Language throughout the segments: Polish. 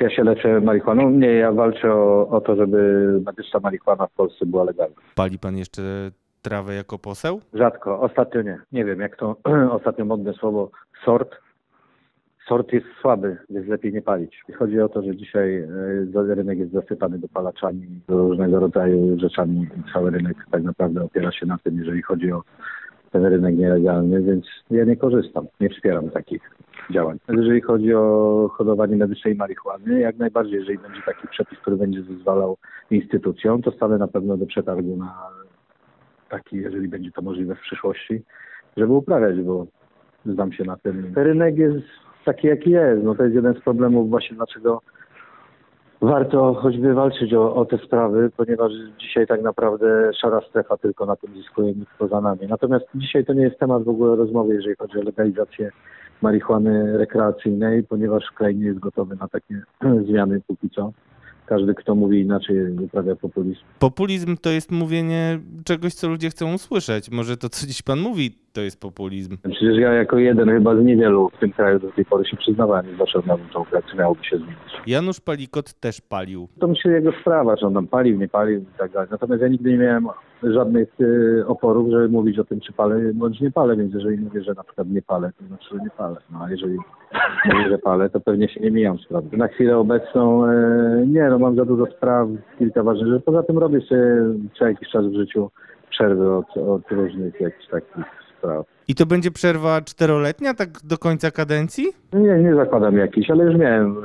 Czy ja się leczę marihuaną? Nie, ja walczę o to, żeby medyczna marihuana w Polsce była legalna. Pali pan jeszcze trawę jako poseł? Rzadko, ostatnio nie. Nie wiem, jak to ostatnio modne słowo sort. Sort jest słaby, więc lepiej nie palić. Chodzi o to, że dzisiaj rynek jest zasypany dopalaczami, różnego rodzaju rzeczami. Cały rynek tak naprawdę opiera się na tym, jeżeli chodzi o ten rynek nielegalny, więc ja nie korzystam, nie wspieram takich działań. Jeżeli chodzi o hodowanie medycznej marihuany, jak najbardziej, jeżeli będzie taki przepis, który będzie zezwalał instytucjom, to stanę na pewno do przetargu na taki, jeżeli będzie to możliwe w przyszłości, żeby uprawiać, bo znam się na tym. Ten rynek jest taki, jaki jest. No to jest jeden z problemów właśnie, dlaczego warto choćby walczyć o te sprawy, ponieważ dzisiaj tak naprawdę szara strefa tylko na tym zyskuje, nic poza nami. Natomiast dzisiaj to nie jest temat w ogóle rozmowy, jeżeli chodzi o legalizację marihuany rekreacyjnej, ponieważ kraj nie jest gotowy na takie zmiany póki co. Każdy, kto mówi inaczej, uprawia populizm. Populizm to jest mówienie czegoś, co ludzie chcą usłyszeć. Może to, co dziś pan mówi, to jest populizm. Przecież ja jako jeden chyba z niewielu w tym kraju do tej pory się przyznawałem, zawsze na tą pracę miałoby się zmienić. Janusz Palikot też palił. To myślę jego sprawa, czy on tam palił, nie palił i tak dalej. Natomiast ja nigdy nie miałem żadnych oporów, żeby mówić o tym, czy palę, bądź nie palę. Więc jeżeli mówię, że na przykład nie palę, to znaczy, że nie palę. No a jeżeli mówię, że palę, to pewnie się nie mijam z prawdą. Na chwilę obecną nie, no mam za dużo spraw, kilka ważnych rzeczy. Poza tym robię sobie co jakiś czas w życiu przerwy od różnych jakichś takich spraw. I to będzie przerwa 4-letnia, tak do końca kadencji? Nie zakładam jakiejś, ale już miałem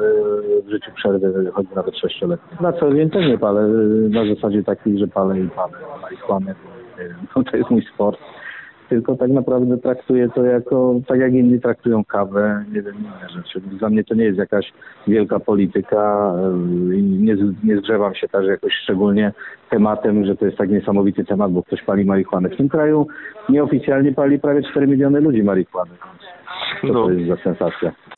w życiu przerwy, choćby nawet 6-letnie. Na co dzień też nie palę, na zasadzie takiej, że palę i palę, i kłamę, bo to jest mój sport. Tylko tak naprawdę traktuję to jako, tak jak inni traktują kawę, nie wiem, inne rzeczy. Dla mnie to nie jest jakaś wielka polityka i nie zgrzewam się też jakoś szczególnie tematem, że to jest tak niesamowity temat, bo ktoś pali marihuanę. W tym kraju nieoficjalnie pali prawie 4 miliony ludzi marihuanę. To jest za sensacja.